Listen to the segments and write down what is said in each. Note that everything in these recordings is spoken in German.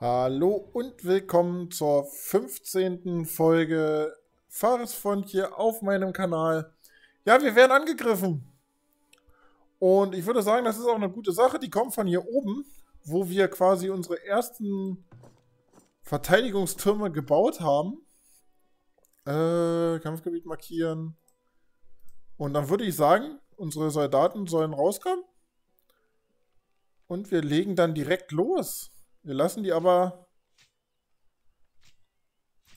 Hallo und willkommen zur 15. Folge Farthest Frontier auf meinem Kanal. Ja, wir werden angegriffen. Und ich würde sagen, das ist auch eine gute Sache. Die kommen von hier oben, wo wir quasi unsere ersten Verteidigungstürme gebaut haben. Kampfgebiet markieren. Und dann würde ich sagen, unsere Soldaten sollen rauskommen. Und wir legen dann direkt los. Wir lassen die aber...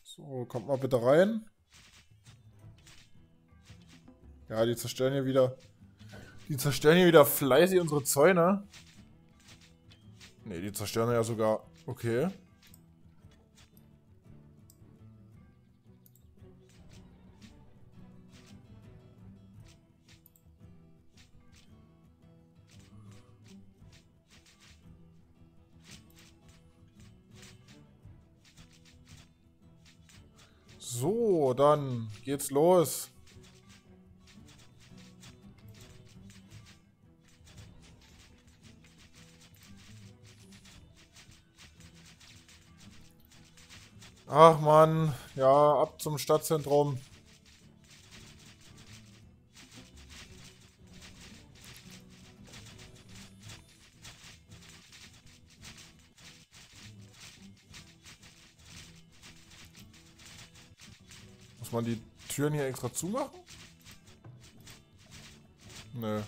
So, kommt mal bitte rein. Ja, die zerstören hier wieder... Die zerstören hier wieder fleißig unsere Zäune. Ne, die zerstören ja sogar... Okay. So, dann geht's los. Ach man, ja, ab zum Stadtzentrum. Muss man die Türen hier extra zumachen? Nö.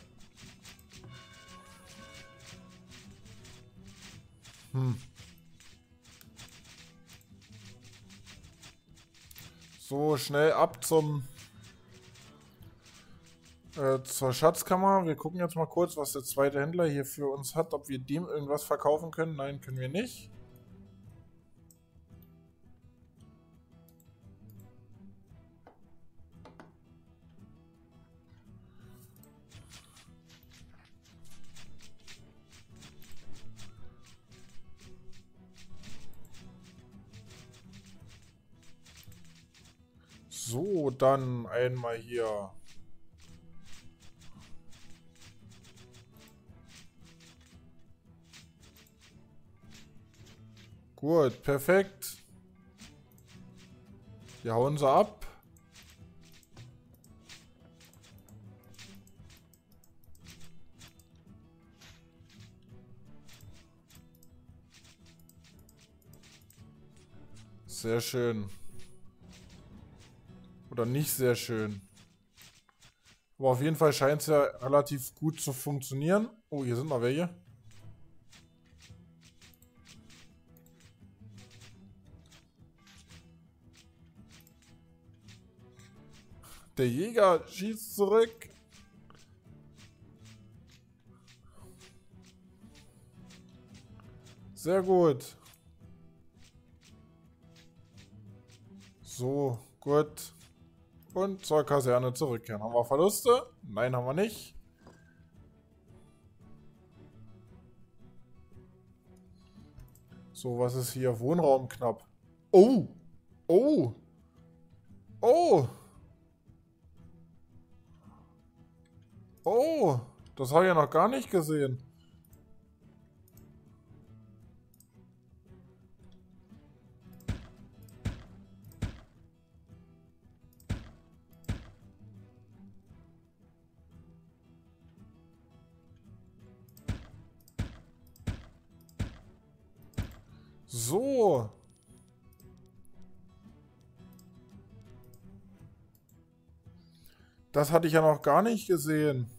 So, schnell ab zum zur Schatzkammer. Wir gucken jetzt mal kurz, was der zweite Händler hier für uns hat. Ob wir dem irgendwas verkaufen können. Nein, können wir nicht. So, dann einmal hier. Gut, perfekt. Die hauen sie ab. Sehr schön. Oder nicht sehr schön. Aber auf jeden Fall scheint es ja relativ gut zu funktionieren. Oh, hier sind noch welche. Der Jäger schießt zurück. Sehr gut. So, gut. Und zur Kaserne zurückkehren. Haben wir Verluste? Nein, haben wir nicht. So, was ist hier? Wohnraum knapp. Oh! Oh! Oh! Oh! Das habe ich ja noch gar nicht gesehen. So. Das hatte ich ja noch gar nicht gesehen.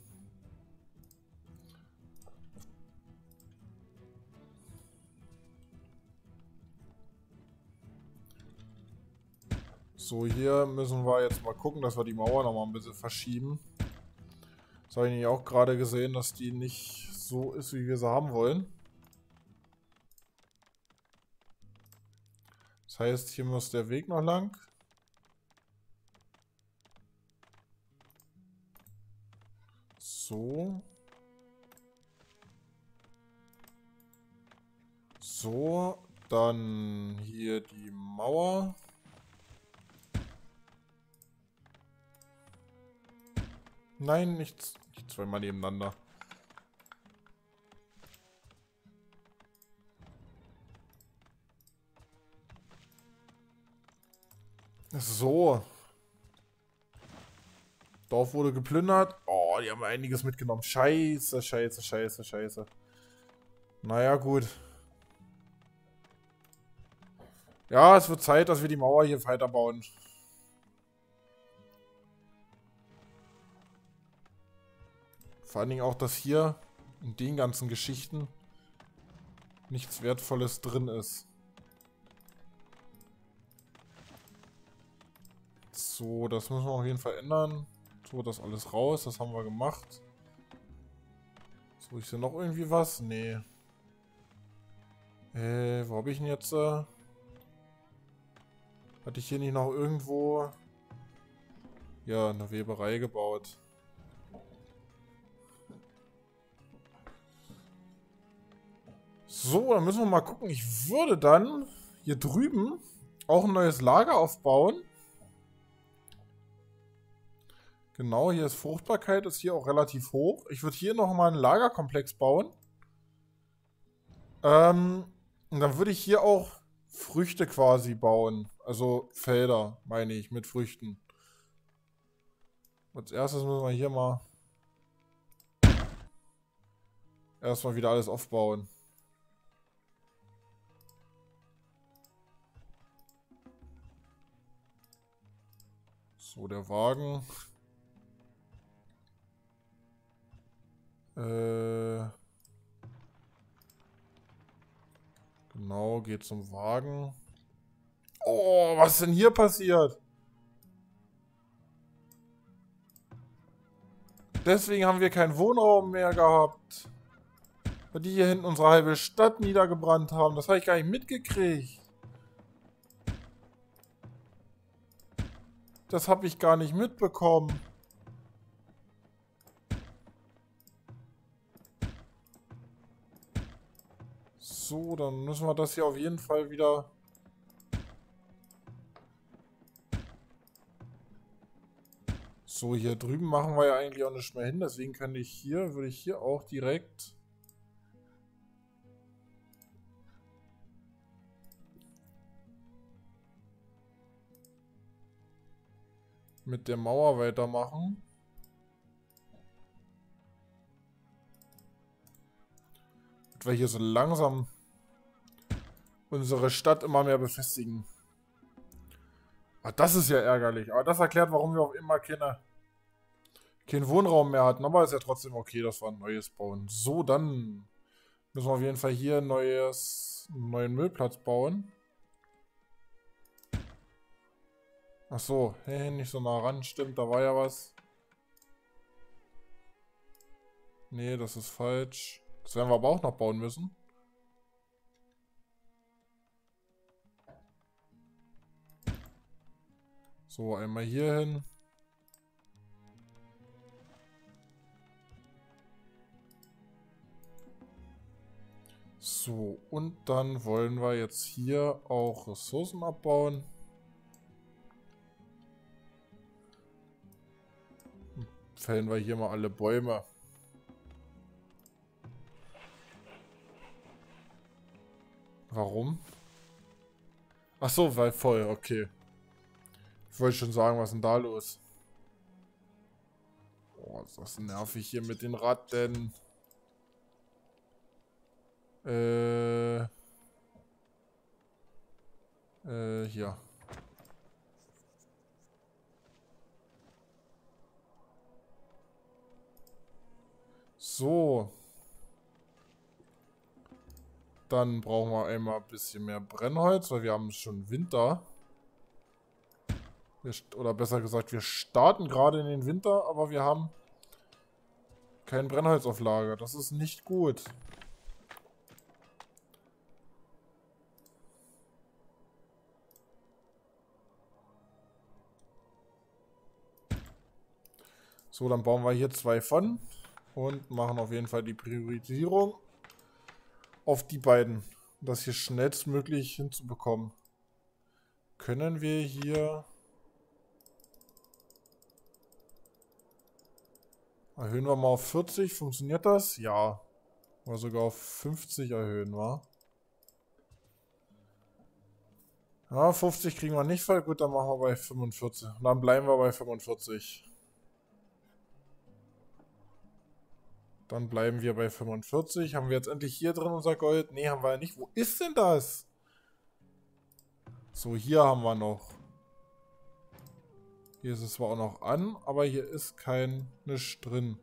So, hier müssen wir jetzt mal gucken, dass wir die Mauer noch mal ein bisschen verschieben. Das habe ich nämlich auch gerade gesehen, dass die nicht so ist, wie wir sie haben wollen. Heißt, hier muss der Weg noch lang. So. So, dann hier die Mauer. Nein, nicht zweimal nebeneinander. So. Dorf wurde geplündert. Oh, die haben einiges mitgenommen. Scheiße, scheiße, scheiße, scheiße. Naja, gut. Ja, es wird Zeit, dass wir die Mauer hier weiterbauen. Vor allen Dingen auch, dass hier in den ganzen Geschichten nichts Wertvolles drin ist. So, das müssen wir auf jeden Fall ändern. So, das alles raus. Das haben wir gemacht. So, ich sehe noch irgendwie was? Nee. Wo habe ich denn jetzt? Hatte ich hier nicht noch irgendwo ja eine Weberei gebaut? So, dann müssen wir mal gucken. Ich würde dann hier drüben auch ein neues Lager aufbauen. Genau, hier ist Fruchtbarkeit, ist hier auch relativ hoch. Ich würde hier nochmal einen Lagerkomplex bauen. Und dann würde ich hier auch Früchte quasi bauen. Also Felder, meine ich, mit Früchten. Als erstes müssen wir hier mal erstmal wieder alles aufbauen. So, der Wagen. Genau, geht zum Wagen. Oh, was ist denn hier passiert? Deswegen haben wir keinen Wohnraum mehr gehabt. Weil die hier hinten unsere halbe Stadt niedergebrannt haben. Das habe ich gar nicht mitgekriegt. Das habe ich gar nicht mitbekommen. So, dann müssen wir das hier auf jeden Fall wieder so, hier drüben machen wir ja eigentlich auch nicht mehr hin, deswegen könnte ich hier, würde ich hier auch direkt mit der Mauer weitermachen. Weil hier so langsam unsere Stadt immer mehr befestigen. Ah, das ist ja ärgerlich. Aber das erklärt, warum wir auch immer keinen Wohnraum mehr hatten. Aber ist ja trotzdem okay, dass wir ein neues bauen. So, dann müssen wir auf jeden Fall hier einen neuen Müllplatz bauen. Ach so, nicht so nah ran. Stimmt, da war ja was. Nee, das ist falsch. Das werden wir aber auch noch bauen müssen. So, einmal hier hin. So, und dann wollen wir jetzt hier auch Ressourcen abbauen. Fällen wir hier mal alle Bäume. Warum? Ach so, weil voll, okay. Ich wollte schon sagen, was ist denn da los? Oh, ist das nervig hier mit den Ratten. Hier. So. Dann brauchen wir einmal ein bisschen mehr Brennholz, weil wir haben schon Winter. Oder besser gesagt, wir starten gerade in den Winter, aber wir haben kein Brennholz auf Lager. Das ist nicht gut. So, dann bauen wir hier 2 von und machen auf jeden Fall die Priorisierung auf die beiden, um das hier schnellstmöglich hinzubekommen. Können wir hier erhöhen wir mal auf 40, funktioniert das? Ja. Oder sogar auf 50 erhöhen, wa? Ja, 50 kriegen wir nicht voll. Gut, dann machen wir bei 45. Und dann bleiben wir bei 45. Dann bleiben wir bei 45. Haben wir jetzt endlich hier drin unser Gold? Ne, haben wir ja nicht. Wo ist denn das? So, hier haben wir noch. Hier ist es zwar auch noch an, aber hier ist kein Nisch drin.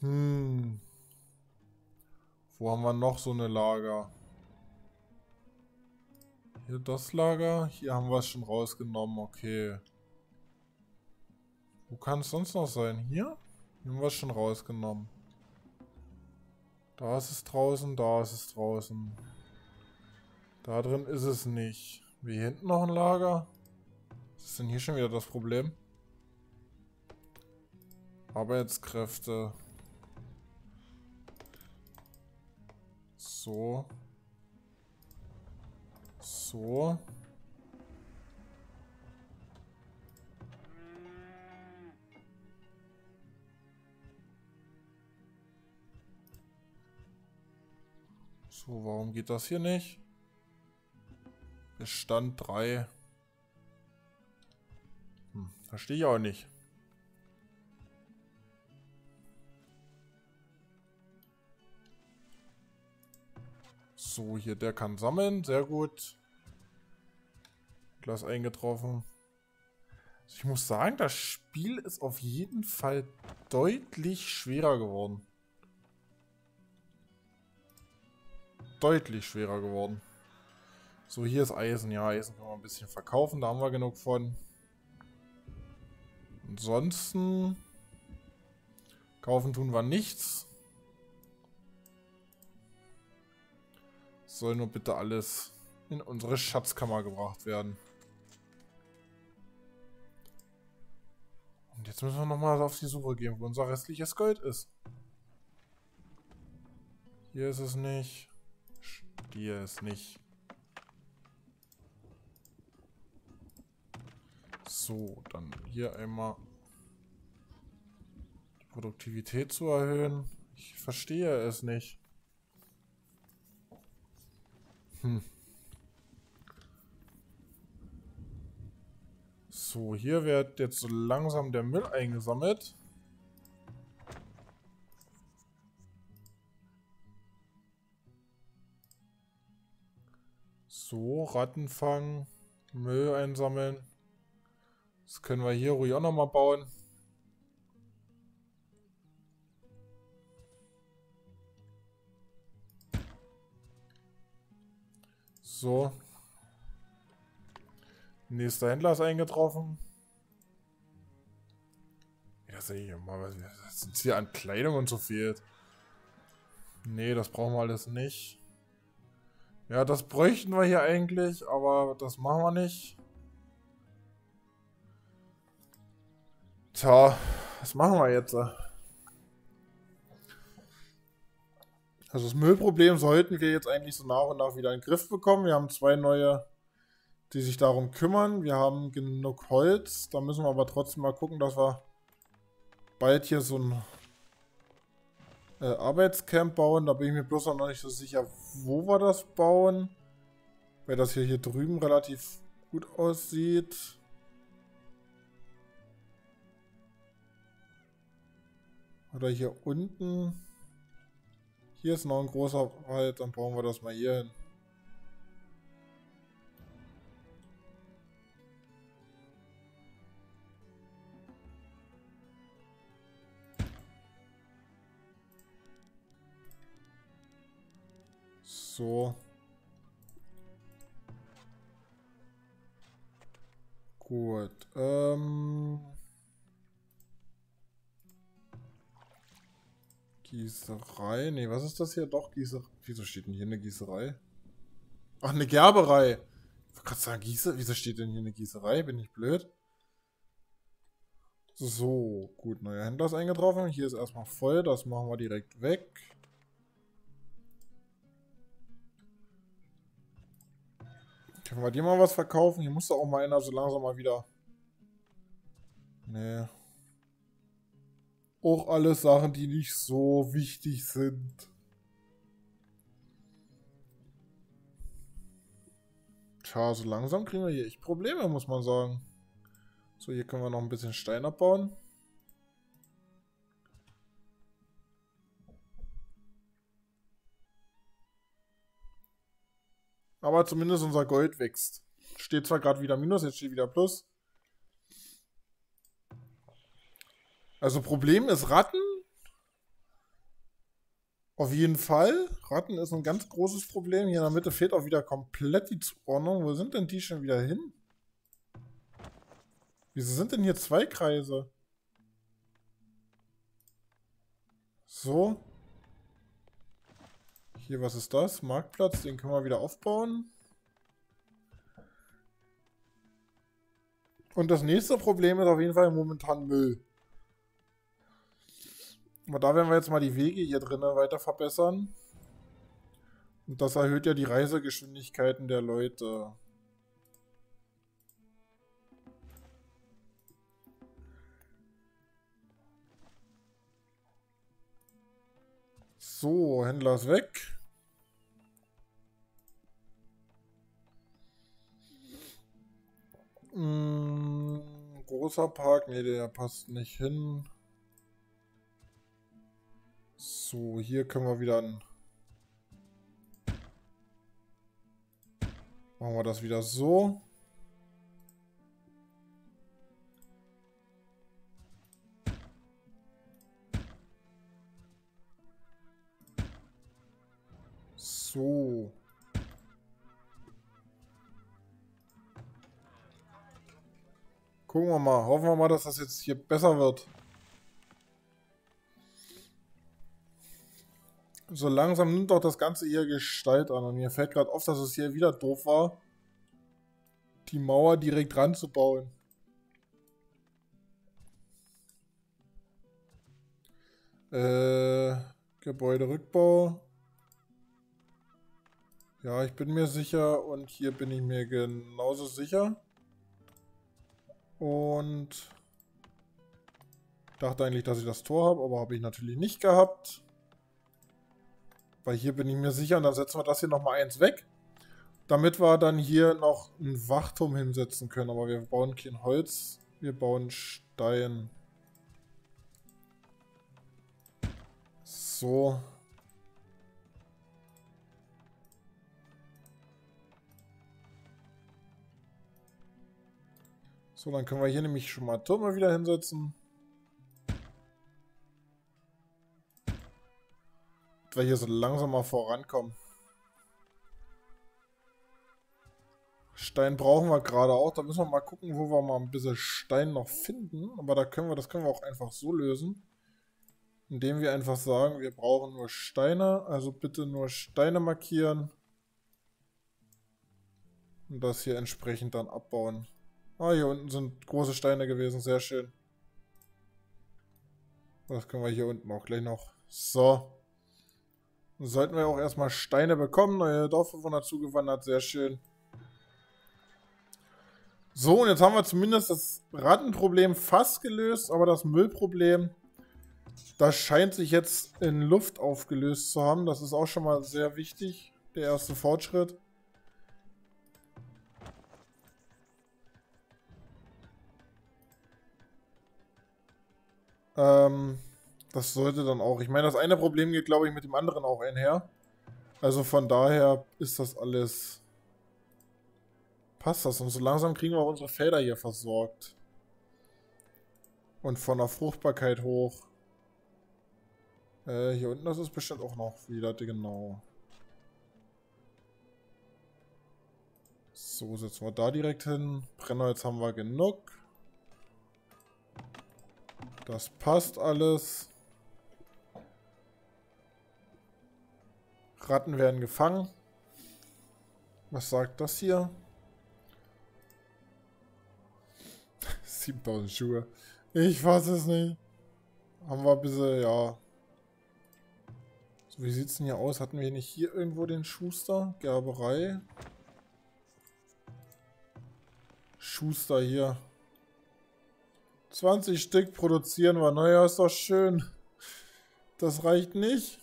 Wo haben wir noch so eine Lager? Hier das Lager. Hier haben wir es schon rausgenommen. Okay. Wo kann es sonst noch sein? Hier? Hier haben wir es schon rausgenommen. Da ist es draußen, da ist es draußen. Da drin ist es nicht. Wie hinten noch ein Lager? Was ist denn hier schon wieder das Problem? Arbeitskräfte. So. So. So, warum geht das hier nicht? Bestand 3. Verstehe ich auch nicht. So, hier, der kann sammeln. Sehr gut. Glas eingetroffen. Also ich muss sagen, das Spiel ist auf jeden Fall deutlich schwerer geworden. Deutlich schwerer geworden. So, hier ist Eisen. Ja, Eisen können wir ein bisschen verkaufen. Da haben wir genug von. Ansonsten kaufen tun wir nichts. Soll nur bitte alles in unsere Schatzkammer gebracht werden. Und jetzt müssen wir nochmal auf die Suche gehen, wo unser restliches Gold ist. Hier ist es nicht. Hier ist nicht. So, dann hier einmal die Produktivität zu erhöhen. Ich verstehe es nicht. So, hier wird jetzt so langsam der Müll eingesammelt. So, Rattenfang, Müll einsammeln. Das können wir hier ruhig auch nochmal bauen. So. Nächster Händler ist eingetroffen. Ja, sehe ich immer, was uns hier an Kleidung und so fehlt. Nee, das brauchen wir alles nicht. Ja, das bräuchten wir hier eigentlich, aber das machen wir nicht. Tja, was machen wir jetzt? Also das Müllproblem sollten wir jetzt eigentlich so nach und nach wieder in den Griff bekommen. Wir haben 2 neue, die sich darum kümmern. Wir haben genug Holz. Da müssen wir aber trotzdem mal gucken, dass wir bald hier so ein Arbeitscamp bauen. Da bin ich mir bloß noch nicht so sicher, wo wir das bauen. Weil das hier drüben relativ gut aussieht. Oder hier unten. Hier ist noch ein großer Wald, dann bauen wir das mal hier hin. So. Gut. Gießerei. Ne, was ist das hier? Doch, Gießerei. Wieso steht denn hier eine Gießerei? Ach, eine Gerberei. Ich wollte gerade sagen, Gießerei. Wieso steht denn hier eine Gießerei? Bin ich blöd? So, gut. Neuer Händler ist eingetroffen. Hier ist erstmal voll. Das machen wir direkt weg. Können wir dir mal was verkaufen? Hier muss doch auch mal einer so langsam mal wieder. Ne. Auch alles Sachen, die nicht so wichtig sind. Tja, so langsam kriegen wir hier echt Probleme, muss man sagen. So, hier können wir noch ein bisschen Stein abbauen. Aber zumindest unser Gold wächst. Steht zwar gerade wieder Minus, jetzt steht wieder Plus. Also Problem ist Ratten. Auf jeden Fall. Ratten ist ein ganz großes Problem. Hier in der Mitte fehlt auch wieder komplett die Zuordnung. Wo sind denn die schon wieder hin? Wieso sind denn hier zwei Kreise? So. Hier, was ist das? Marktplatz, den können wir wieder aufbauen. Und das nächste Problem ist auf jeden Fall momentan Müll. Aber da werden wir jetzt mal die Wege hier drinnen weiter verbessern. Und das erhöht ja die Reisegeschwindigkeiten der Leute. So, Händler ist weg. Großer Park, nee, der passt nicht hin. So, hier können wir wieder an. Machen wir das wieder so. So. Gucken wir mal. Hoffen wir mal, dass das jetzt hier besser wird. So langsam nimmt doch das Ganze hier Gestalt an. Und mir fällt gerade auf, dass es hier wieder doof war, die Mauer direkt ranzubauen. Gebäuderückbau. Ja, ich bin mir sicher und hier bin ich mir genauso sicher. Und dachte eigentlich, dass ich das Tor habe, aber habe ich natürlich nicht gehabt. Weil hier bin ich mir sicher und dann setzen wir das hier nochmal eins weg. Damit wir dann hier noch einen Wachturm hinsetzen können. Aber wir bauen kein Holz, wir bauen Stein. So. So, dann können wir hier nämlich schon mal Türme wieder hinsetzen. Dass wir hier so langsam mal vorankommen. Stein brauchen wir gerade auch. Da müssen wir mal gucken, wo wir mal ein bisschen Stein noch finden. Aber da können wir, das können wir auch einfach so lösen. Indem wir einfach sagen, wir brauchen nur Steine. Also bitte nur Steine markieren. Und das hier entsprechend dann abbauen. Ah, hier unten sind große Steine gewesen, sehr schön. Das können wir hier unten auch gleich noch. So. Dann sollten wir auch erstmal Steine bekommen. Neue Dorfbewohner zugewandert, sehr schön. So, und jetzt haben wir zumindest das Rattenproblem fast gelöst, aber das Müllproblem, das scheint sich jetzt in Luft aufgelöst zu haben. Das ist auch schon mal sehr wichtig, der erste Fortschritt. Das sollte dann auch. Ich meine, das eine Problem geht, glaube ich, mit dem anderen auch einher. Also von daher ist das alles... Passt das. Und so langsam kriegen wir auch unsere Felder hier versorgt. Und von der Fruchtbarkeit hoch. Hier unten, das ist bestimmt auch noch wieder, genau. So, setzen wir da direkt hin. Brennholz haben wir genug. Das passt alles. Ratten werden gefangen. Was sagt das hier? 7000 Schuhe. Ich weiß es nicht. Haben wir ein bisschen, ja. So, wie sieht es denn hier aus? Hatten wir nicht hier irgendwo den Schuster? Gerberei. Schuster hier. 20 Stück produzieren wir. Naja, ist doch schön. Das reicht nicht.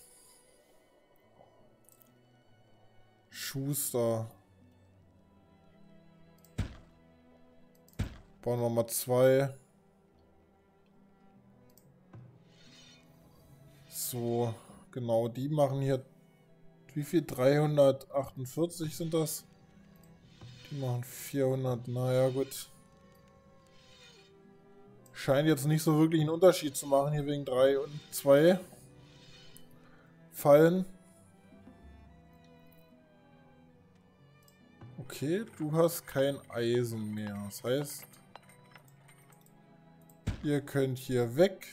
Schuster. Bauen wir mal 2. So, genau, die machen hier, wie viel? 348 sind das? Die machen 400, naja gut. Scheint jetzt nicht so wirklich einen Unterschied zu machen, hier wegen 3 und 2 Fallen. Okay, du hast kein Eisen mehr. Das heißt, ihr könnt hier weg.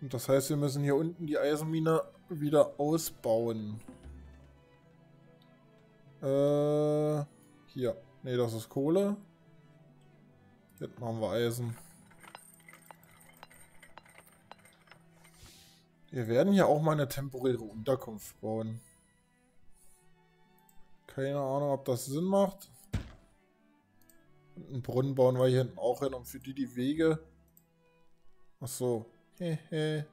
Und das heißt, wir müssen hier unten die Eisenmine wieder ausbauen. Hier. Ne, das ist Kohle. Jetzt machen wir Eisen. Wir werden hier auch mal eine temporäre Unterkunft bauen. Keine Ahnung, ob das Sinn macht. Und einen Brunnen bauen wir hier hinten auch hin, um für die Wege... Achso. Hehe.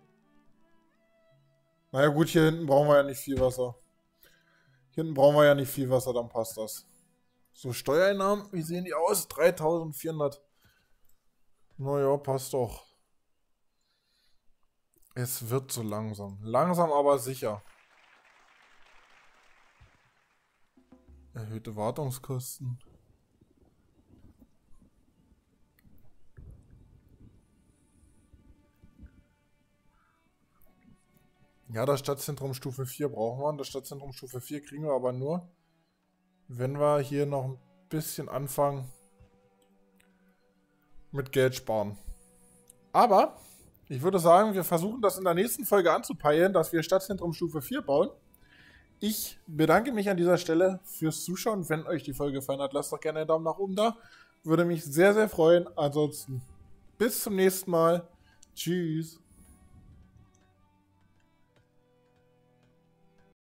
Naja gut, hier hinten brauchen wir ja nicht viel Wasser. Hier hinten brauchen wir ja nicht viel Wasser, dann passt das. So, Steuereinnahmen, wie sehen die aus? 3400. Naja, passt doch. Es wird so langsam. Langsam, aber sicher. Erhöhte Wartungskosten. Ja, das Stadtzentrum Stufe 4 brauchen wir. Das Stadtzentrum Stufe 4 kriegen wir aber nur, wenn wir hier noch ein bisschen anfangen mit Geld sparen. Aber... ich würde sagen, wir versuchen das in der nächsten Folge anzupeilen, dass wir Stadtzentrum Stufe 4 bauen. Ich bedanke mich an dieser Stelle fürs Zuschauen. Wenn euch die Folge gefallen hat, lasst doch gerne einen Daumen nach oben da. Würde mich sehr, sehr freuen. Ansonsten bis zum nächsten Mal. Tschüss.